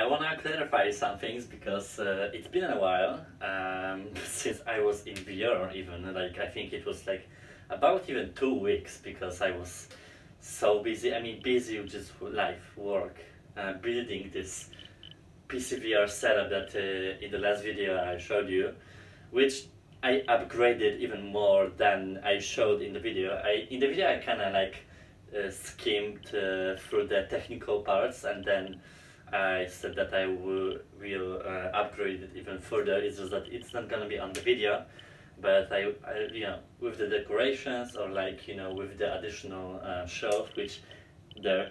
I want to clarify some things because it's been a while since I was in VR even, like I think it was like about even 2 weeks because I was so busy, I mean busy with just life, work, building this PC VR setup that in the last video I showed you, which I upgraded even more than I showed in the video. In the video I kind of like skimmed through the technical parts and then I said that I will upgrade it even further. It's just that it's not gonna be on the video, but I you know, with the decorations or like, you know, with the additional shelf, which there,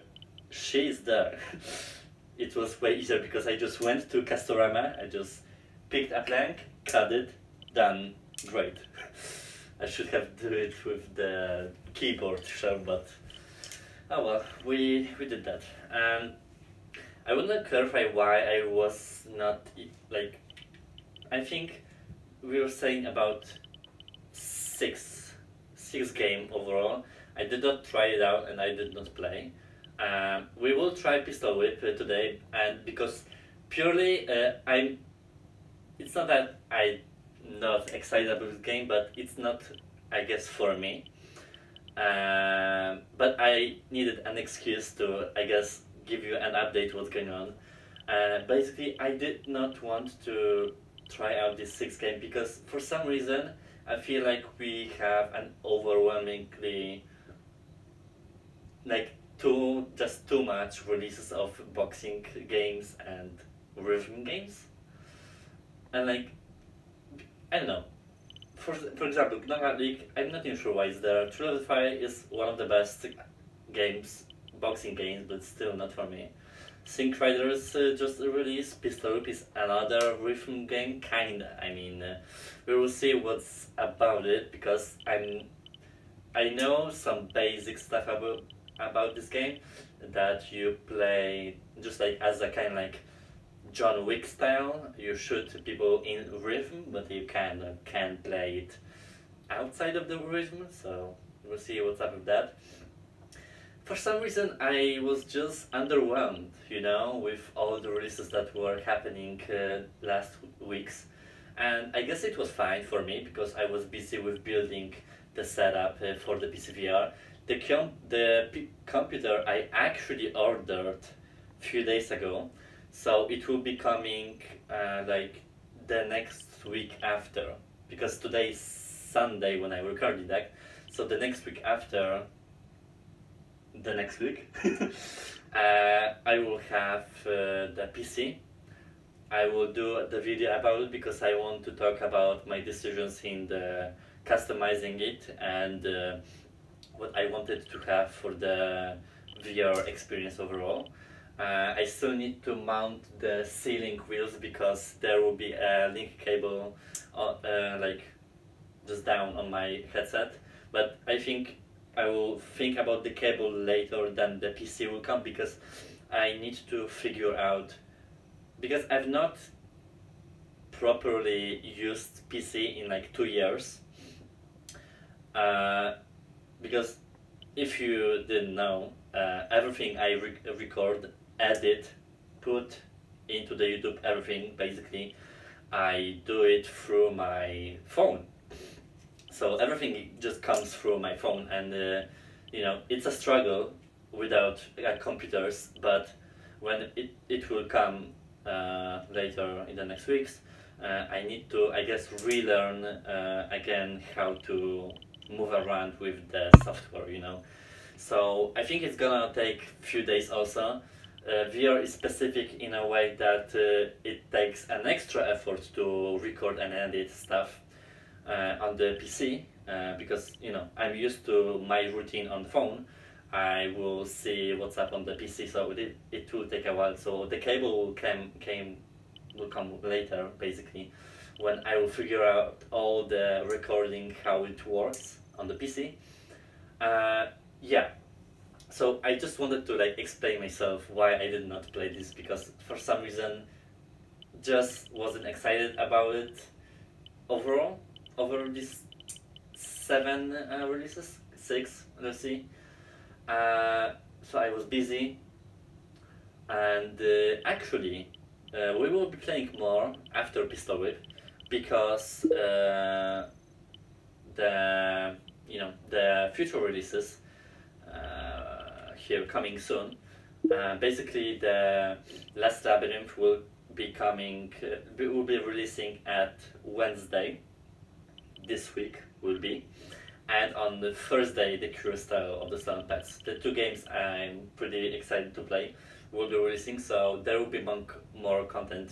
it was way easier because I just went to Castorama, I just picked a plank, cut it, done, great. I should have done it with the keyboard shelf, but oh well, we did that. I would not clarify why I was not, like, I think we were saying about six games overall. I did not try it out and I did not play. We will try Pistol Whip today, and because purely it's not that I'm not excited about this game, but it's not, I guess, for me. But I needed an excuse to, I guess, give you an update what's going on. Basically, I did not want to try out this sixth game because for some reason I feel like we have an overwhelmingly, like, just too much releases of boxing games and rhythm games, and like, I don't know. For example, Knockout League, I'm not even sure why it's there. True Love Fire is one of the best games, boxing games, but still not for me. Sync Riders just released. Pistol Whip is another rhythm game, kinda. I mean, we will see what's about it because I know some basic stuff about this game that you play just like as a kind of like John Wick style. You shoot people in rhythm, but you can play it outside of the rhythm. So we'll see what's up with that. For some reason, I was just underwhelmed, you know, with all the releases that were happening last weeks. And I guess it was fine for me because I was busy with building the setup for the PC VR. The computer I actually ordered a few days ago, so it will be coming like the next week after, because today is Sunday when I recorded that, so the next week after, the next week, I will have the PC. I will do the video about it because I want to talk about my decisions in the customizing it and what I wanted to have for the VR experience overall. I still need to mount the ceiling wheels because there will be a link cable like just down on my headset, but I think I will think about the cable later than the PC will come because I need to figure out, because I've not properly used PC in like 2 years, because if you didn't know, everything I record, edit, put into the YouTube, everything basically I do it through my phone. So everything just comes through my phone, and you know, it's a struggle without computers, but when it will come later in the next weeks, I need to, I guess, relearn again how to move around with the software, you know. So I think it's gonna take a few days also. VR is specific in a way that it takes an extra effort to record and edit stuff on the PC, because, you know, I'm used to my routine on the phone. I will see what's up on the PC, so it will take a while. So the cable will come later, basically, when I will figure out all the recording, how it works on the PC. Yeah, so I just wanted to like explain myself why I did not play this, because for some reason just wasn't excited about it overall. Over these seven releases, six, let's see. So I was busy, and actually We will be playing more after Pistol Whip because the future releases here coming soon. Basically, the Last Labyrinth will be coming. Will be releasing at Wednesday. This week will be, and on the Thursday, the Curious Tales of the Silent Pets. The two games I'm pretty excited to play will be releasing, so there will be more content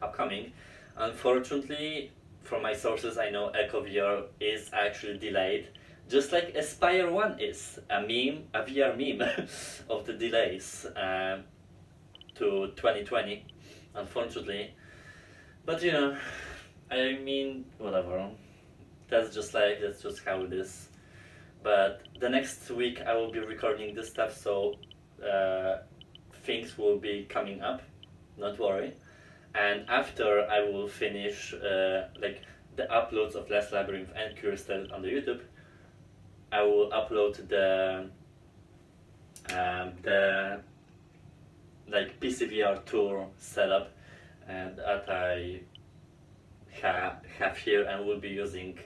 upcoming. Unfortunately, from my sources, I know Echo VR is actually delayed, just like Aspire 1 is, a VR meme of the delays to 2020, unfortunately. But you know, I mean, whatever. That's just how it is. But the next week I will be recording this stuff, so things will be coming up, not worry. And after I will finish like the uploads of Last Labyrinth and Curious Tales on the YouTube, I will upload the like PCVR tour setup and that I have here, and will be using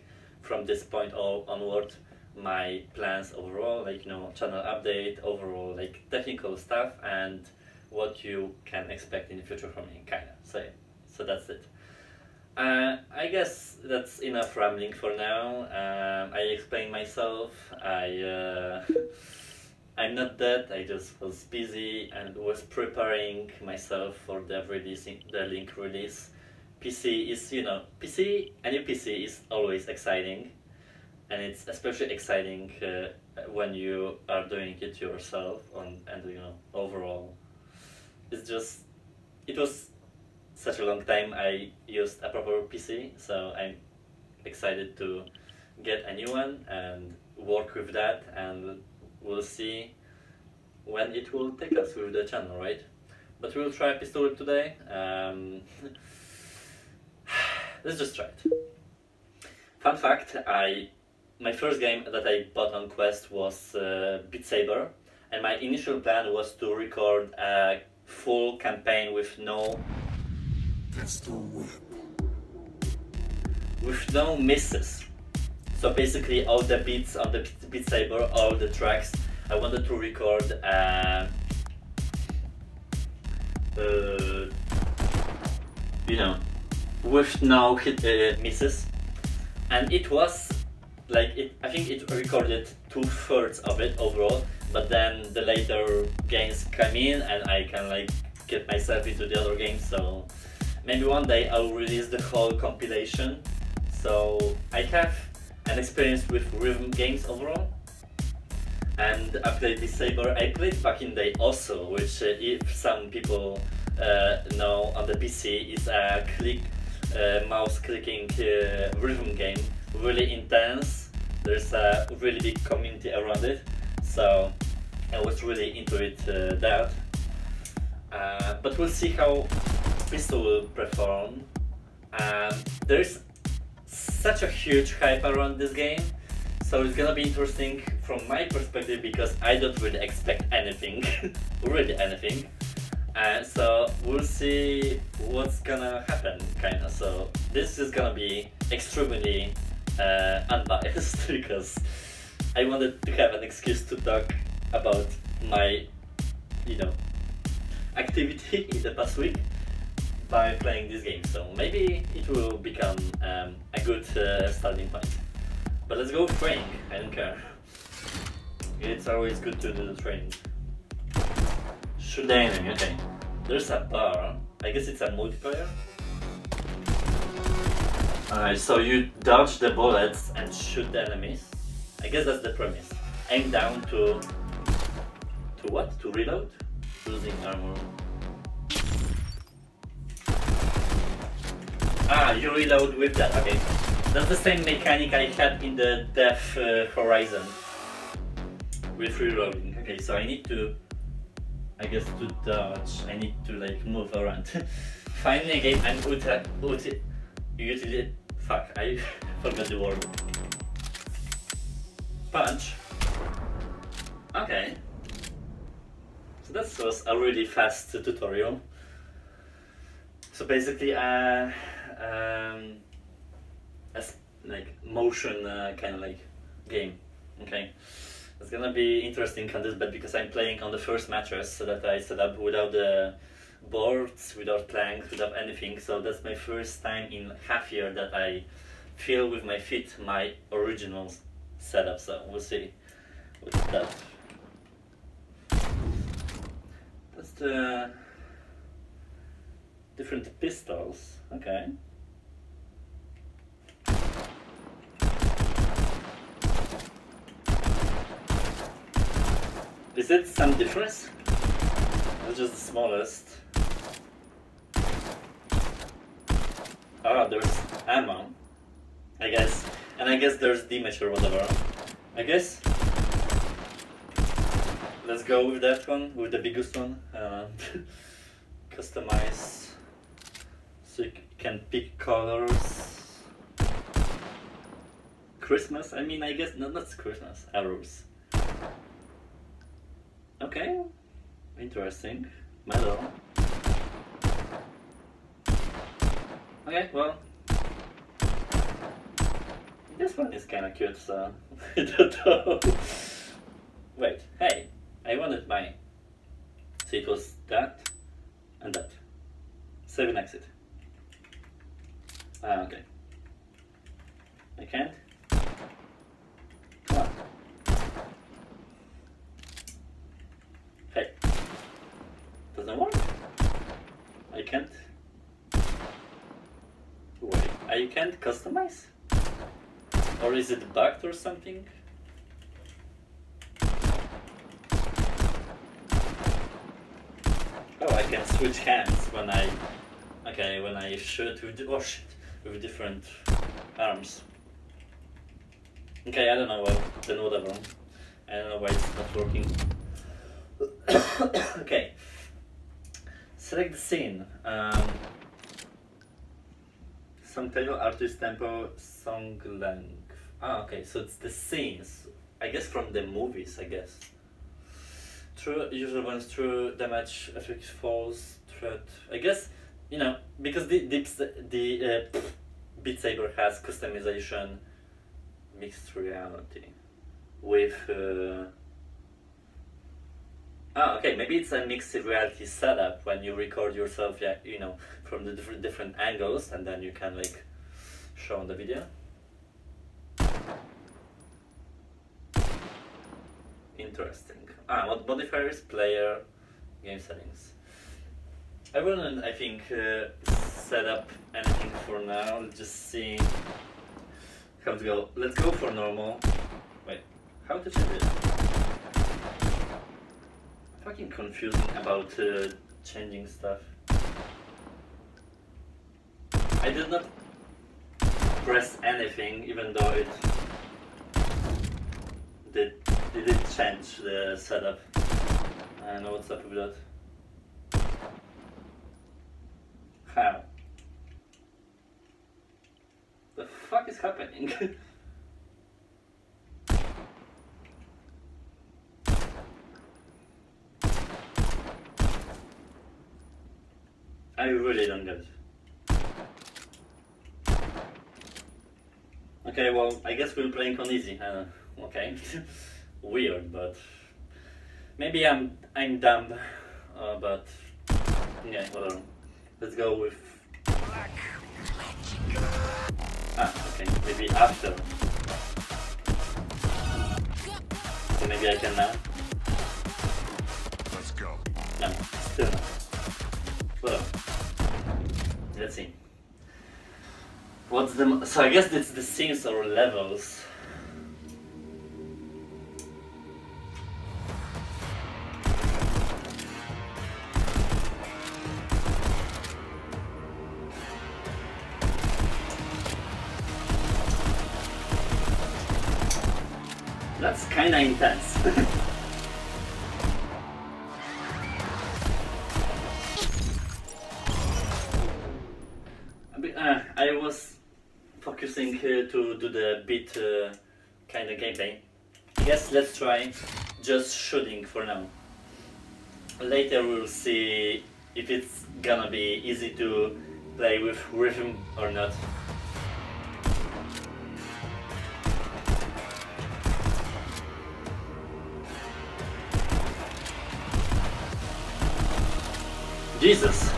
from this point onward my plans overall, like channel update, overall like technical stuff, and what you can expect in the future from me, kinda. So yeah, so that's it. I guess that's enough rambling for now. I explained myself. I'm not dead. I just was busy and was preparing myself for the Link release. PC is, a new PC is always exciting, and it's especially exciting when you are doing it yourself, and overall. It's just, it was such a long time I used a proper PC, so I'm excited to get a new one and work with that, and we'll see when it will take us with the channel, right? But we'll try Pistol Whip today. Let's just try it. Fun fact, my first game that I bought on Quest was Beat Saber, and my initial plan was to record a full campaign with no misses. So basically all the beats on the Beat Saber, all the tracks, I wanted to record with no misses, and it was like I think it recorded 2/3 of it overall, but then the later games come in and I can like get myself into the other games, so maybe one day I'll release the whole compilation, so I have an experience with rhythm games overall. And I played Beat Saber, I played back in the day also, which if some people know on the PC, is a mouse clicking rhythm game, really intense. There's a really big community around it, so I was really into it but we'll see how Pistol will perform. There's such a huge hype around this game, so it's gonna be interesting from my perspective because I don't really expect anything, really anything. And so we'll see what's gonna happen, kinda. So this is gonna be extremely unbiased because I wanted to have an excuse to talk about my, activity in the past week by playing this game. So maybe it will become a good starting point. But let's go training. I don't care. It's always good to do the training. Shoot the enemy, okay. There's a bar. I guess it's a multiplayer. Alright, so you dodge the bullets and shoot the enemies. I guess that's the premise. Aim down to what? To reload? Losing armor. Ah, you reload with that, okay. That's the same mechanic I had in the Death Horizon. With reloading. Okay, so I need to... I guess to dodge, I need to like move around. Finally a game I'm fuck, I forgot the word. Punch. Okay. So that was a really fast tutorial. So basically like motion kind of like game. Okay, it's gonna be interesting on this bet because I'm playing on the first mattress that I set up without the boards, without planks, without anything. So that's my first time in half year that I feel with my feet my original setup. So we'll see what's that. That's the different pistols. Okay. Is it some difference? That's just the smallest. Ah, there's ammo, I guess. And I guess there's damage or whatever, I guess. Let's go with that one, with the biggest one. Customize. So you can pick colors. Christmas, I mean, I guess, no, that's Christmas, arrows. Okay, interesting. Metal. Okay, well, this one is kind of cute, so I don't know. Wait, hey, I wanted mine. So it was that and that. Save and exit. Ah, okay. I can't. Come on. Hey, doesn't work. I can't. Wait, I can't customize? Or is it bugged or something? Oh, I can switch hands when I... Okay, when I shoot with... Oh shit! With different arms. Okay, I don't know what... Then whatever. I don't know why it's not working. Okay. Select the scene. Song title, artist, tempo, song length. Ah, okay, so it's the scenes, I guess, from the movies, I guess. True, usual ones, true, damage, effect, false, threat. I guess, you know, because the Beat Saber has customization, mixed reality, with... Ah, okay, maybe it's a mixed reality setup when you record yourself, yeah, you know, from the different angles, and then you can, like, show on the video. Interesting. Ah, modifiers, player, game settings. I wouldn't, I think, set up anything for now. Let's just see how to go. Let's go for normal. Wait, how to change it? Fucking confusing about changing stuff. I did not press anything, even though it did change the setup. I don't know what's up with that. How? The fuck is happening? I really don't get it. Okay, well, I guess we're playing on easy. Okay, weird, but maybe I'm dumb. But yeah, whatever. Let's go with. Ah, okay. Maybe after. So maybe I can now. Let's go. No, still not. Whatever. Let's see. What's the... So I guess it's the scenes or levels. That's kinda intense. I was focusing to do the beat kind of gameplay. Yes, let's try just shooting for now. Later we'll see if it's gonna be easy to play with rhythm or not. Jesus,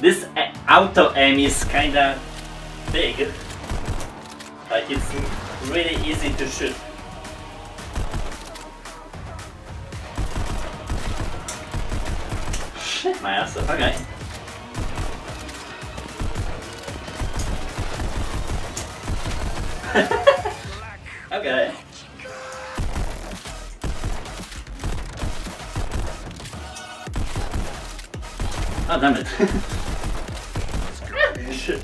this auto aim is kinda big, like it's really easy to shoot. Shit my ass off, okay. Okay. Oh damn it. Shit.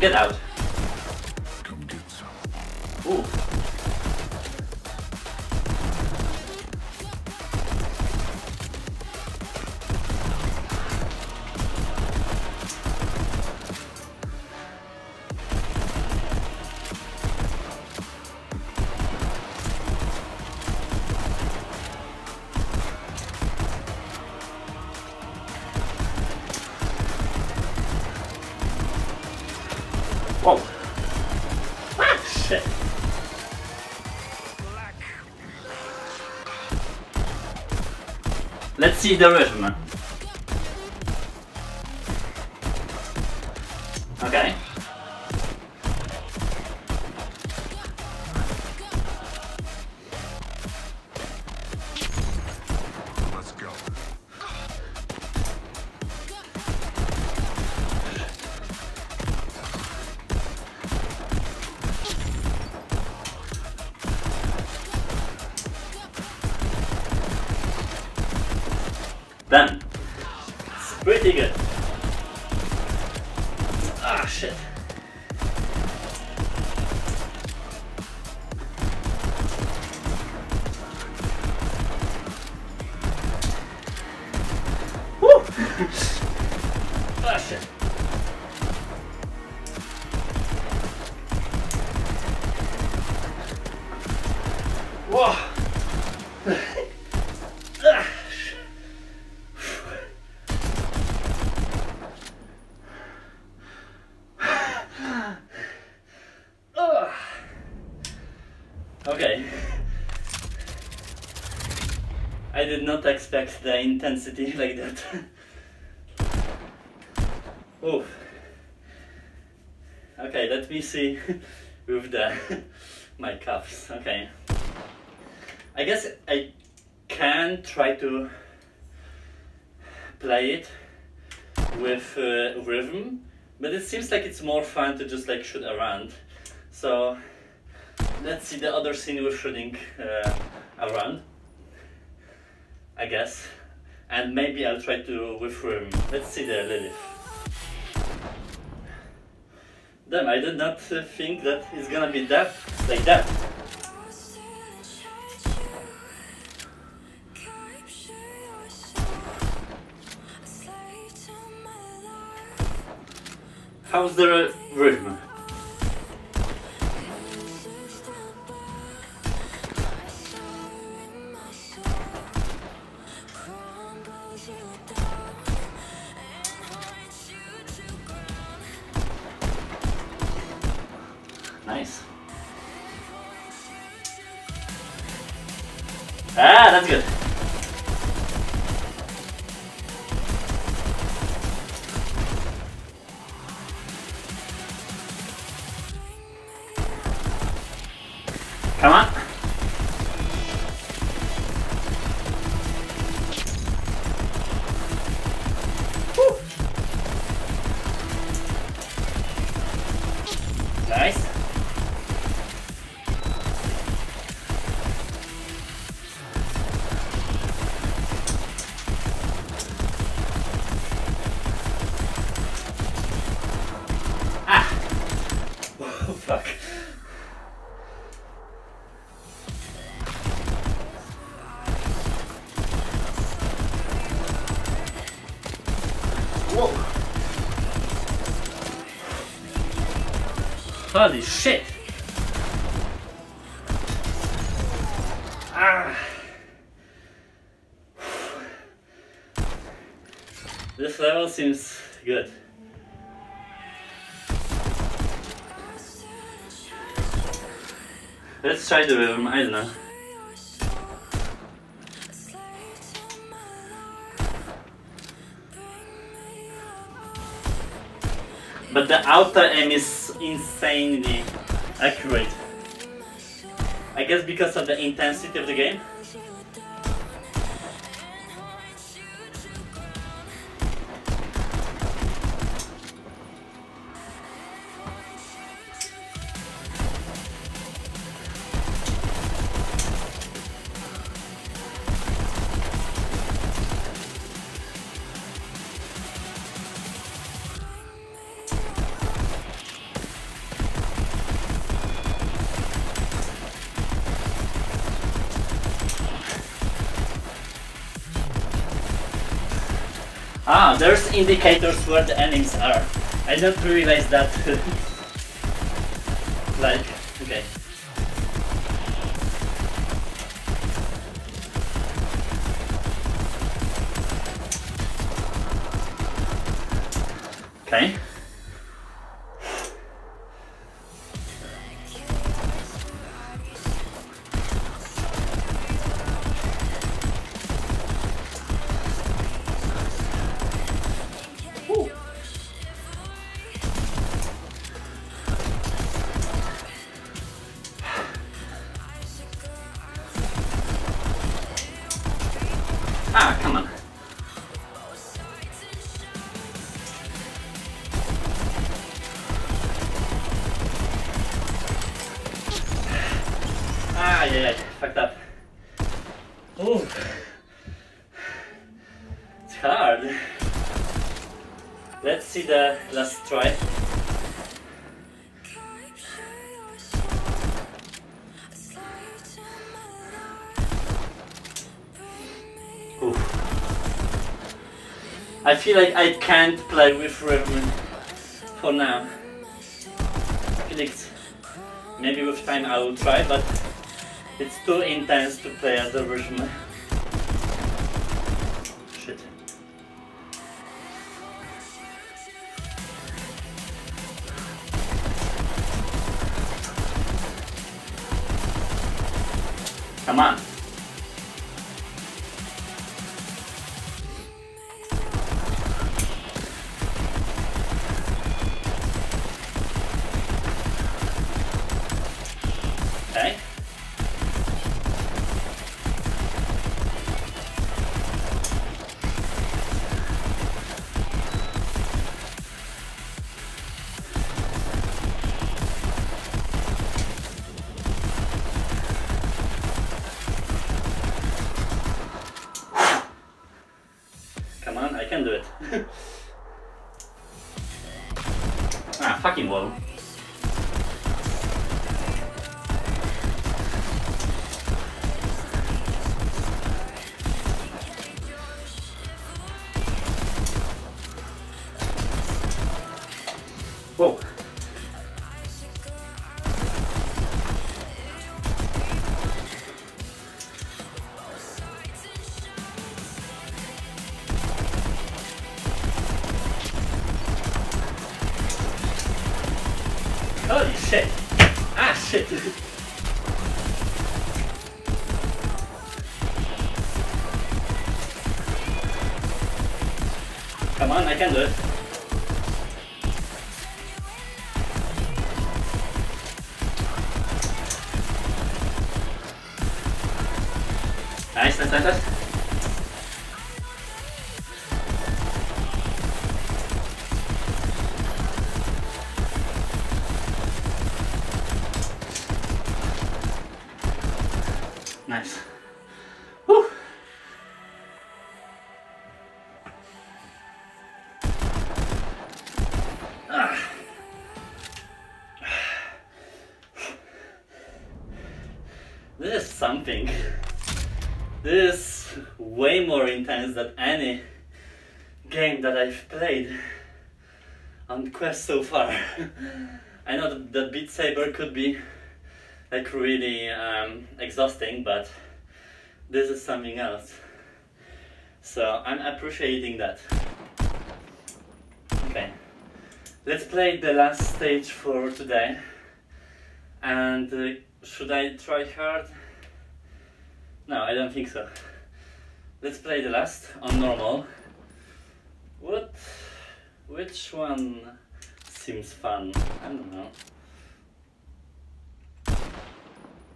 Get out. Ooh. Whoa. Ah, shit. Let's see the rhythm. Okay. Let's go. Done. It's pretty good. Ah, shit. Woo! Ah, shit. Whoa! Okay, I did not expect the intensity like that. Oof. Okay, let me see with my cuffs. Okay, I guess I can try to play it with rhythm, but it seems like it's more fun to just like shoot around. So let's see the other scene with shooting around, I guess, and maybe I'll try to with room. Let's see the Lilith. Damn, I did not think that it's gonna be that like that. How's the rhythm? Nice. Ah, that's good. Come on. Woo. Nice. Fuck. Whoa. Holy shit. Ah. This level seems good. Let's try the rhythm, I don't know. But the auto aim is insanely accurate. I guess because of the intensity of the game. Ah, there's indicators where the enemies are. I didn't realize that. Like, okay. Okay. Ah, come on. Ah, yeah, fucked up. Ooh. It's hard. Let's see the last try. I feel like I can't play with rhythm for now. I feel like maybe with time I will try, but it's too intense to play as a rhythm. Shit. Come on. Do it. Ah, fucking wall. Whoa. Holy shit! Ah shit! Come on, I can do it. Nice, nice. Nice. Whew. Ah. This is something. This is way more intense than any game that I've played on Quest so far. I know that Beat Saber could be like really exhausting, but this is something else, so I'm appreciating that. Let's play the last stage for today. And should I try hard? No, I don't think so. Let's play the last on normal. Which one seems fun? I don't know.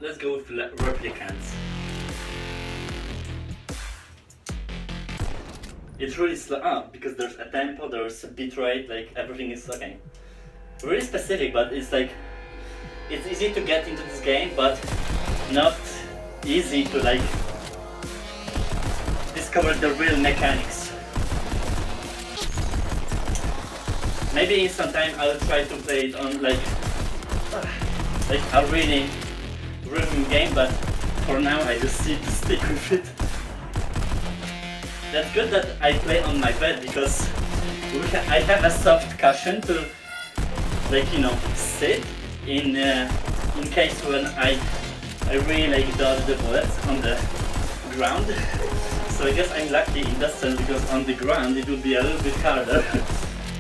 Let's go with replicants. It's really slow up because there's a tempo, there's a bitrate, like everything is okay. Really specific, but it's like it's easy to get into this game, but not easy to like discover the real mechanics. Maybe in some time I'll try to play it on like a really rhythm game, but for now I just need to stick with it. That's good that I play on my bed because I have a soft cushion to, like, you know, sit in case when I really like dodge the bullets on the ground. So I guess I'm lucky in that sense because on the ground it would be a little bit harder,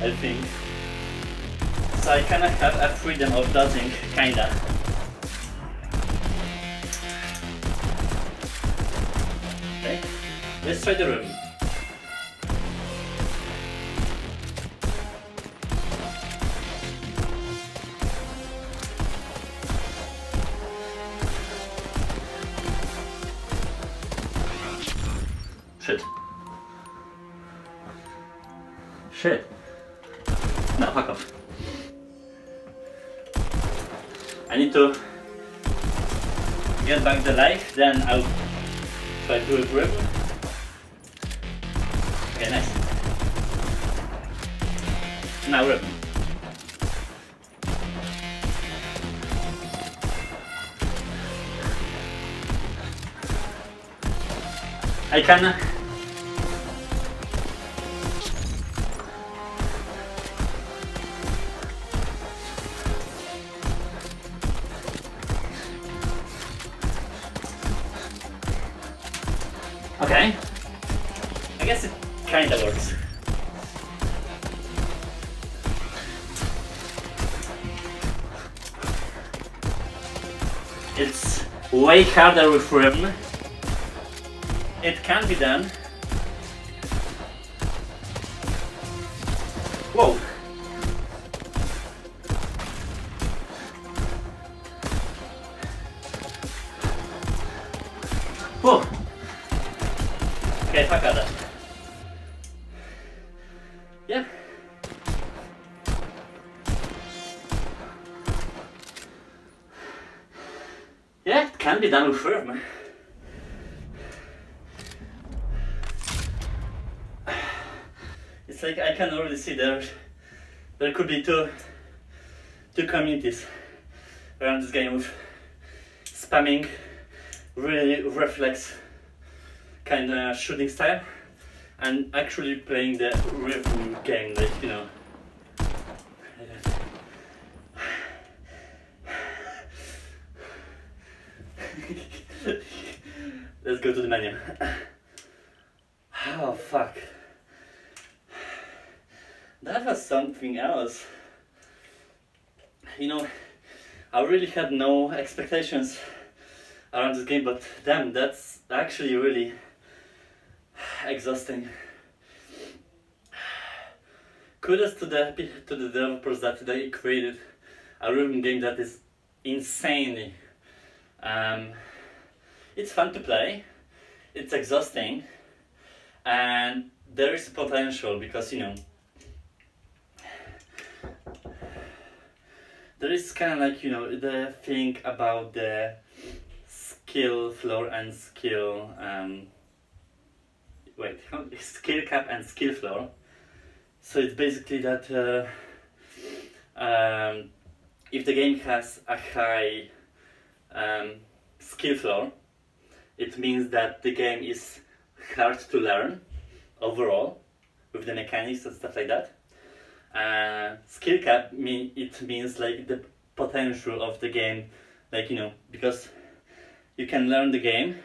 I think. So I kind of have a freedom of dodging, kinda. Okay, let's try the room. Shit. No, fuck off. I need to get back the life, then I'll try to do a grip. Okay, nice. Now rip. I can. Okay, I guess it kinda works. It's way harder with rim. It can be done. Whoa! Whoa! Okay, fuck that. Yeah. Yeah, it can be done with firm. It's like I can already see there could be two communities around this game with spamming really reflex kind of shooting style and actually playing the rhythm game, like, you know. Let's go to the menu. Oh fuck, that was something else, you know. I really had no expectations around this game, but damn, that's actually really exhausting. Kudos to the developers that they created a rhythm game that is insanely. It's fun to play, it's exhausting, and there is potential because, you know, there is kind of like, you know, the thing about the skill floor and skill. Wait, skill cap and skill floor. So it's basically that if the game has a high skill floor, it means that the game is hard to learn overall with the mechanics and stuff like that. Skill cap means like the potential of the game, like, you know, because you can learn the game,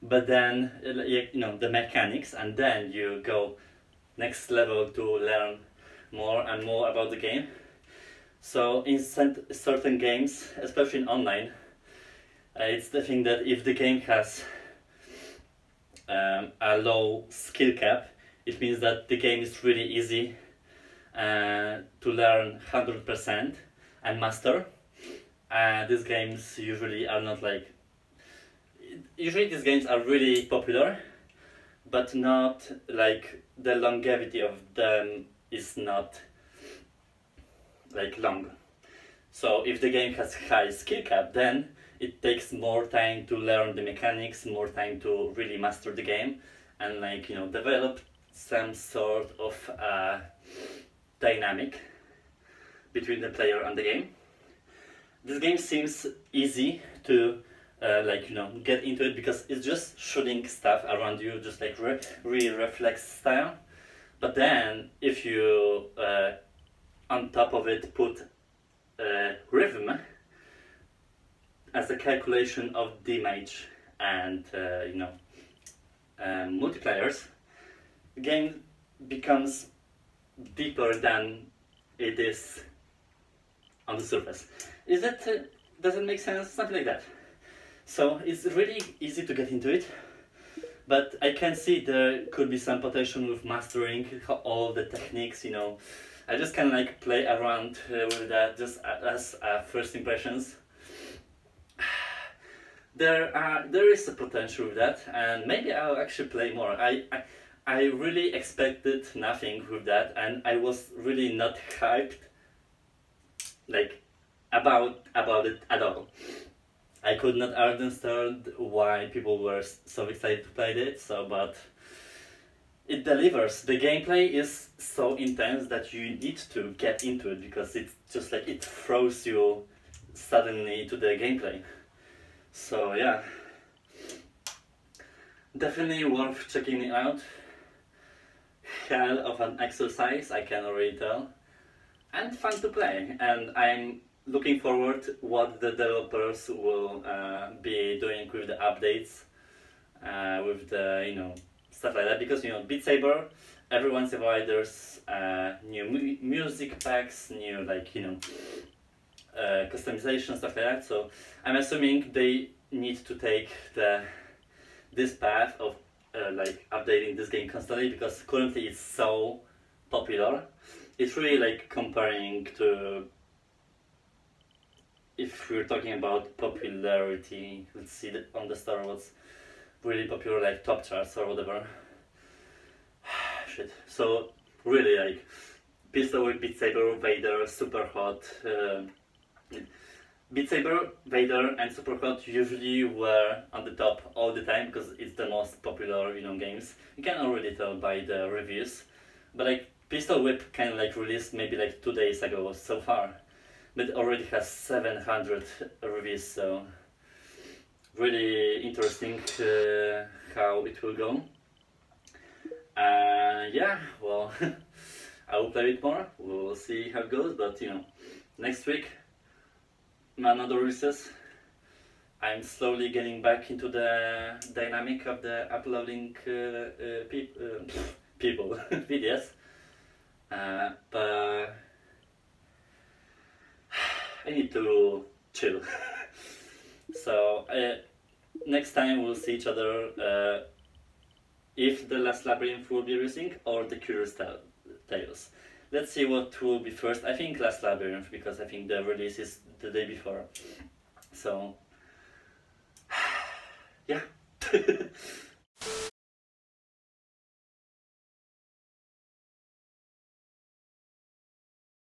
but then, you know, the mechanics, and then you go next level to learn more and more about the game. So in certain games, especially in online, it's the thing that if the game has a low skill cap, it means that the game is really easy to learn 100% and master. These games usually are not like... Usually these games are really popular, but not like the longevity of them is not like long. So if the game has high skill cap, then it takes more time to learn the mechanics, more time to really master the game and, like, you know, develop some sort of dynamic between the player and the game. This game seems easy to like, you know, get into it because it's just shooting stuff around you, just like really reflex style. But then if you on top of it put rhythm as a calculation of damage and you know, multipliers, the game becomes deeper than it is on the surface. Is that does it make sense? Something like that. So it's really easy to get into it, but I can see there could be some potential with mastering all the techniques, you know. I just can like play around with that just as first impressions. There is a potential with that, and maybe I'll actually play more. I really expected nothing with that, and I was really not hyped like about it at all. I could not understand why people were so excited to play it, but it delivers. The gameplay is so intense that you need to get into it because it's just like it throws you suddenly to the gameplay. So yeah, definitely worth checking it out. Hell of an exercise, I can already tell, and fun to play, and I'm looking forward to what the developers will be doing with the updates, with the, you know, stuff like that, because, you know, Beat Saber, every once in a while there's new music packs, new, like, you know, customization, stuff like that. So I'm assuming they need to take this path of like updating this game constantly, because currently it's so popular. It's really like comparing to, if we're talking about popularity, let's see on the Star Wars, really popular like top charts or whatever. Shit. So really like Pistol Whip, Beat Saber, Vader, Superhot. Beat Saber, Vader and Superhot usually were on the top all the time because it's the most popular, you know, games. You can already tell by the reviews. But like Pistol Whip kind of like released maybe like 2 days ago so far, but already has 700 reviews, so really interesting how it will go. Yeah, well, I will play it more, we'll see how it goes, but you know, next week, another releases. I'm slowly getting back into the dynamic of the uploading people, videos, but I need to chill. So next time we'll see each other if the Last Labyrinth will be releasing or the Curious Tales. Let's see what will be first. I think Last Labyrinth, because I think the release is the day before. So yeah.